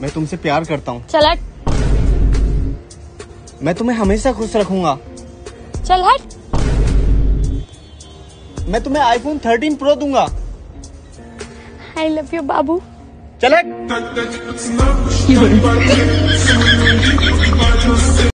मैं तुमसे प्यार करता हूँ। चल हट। मैं तुम्हें हमेशा खुश रखूंगा। चल हट। मैं तुम्हें iPhone 13 Pro दूंगा। आई लव यू बाबू। चल हट।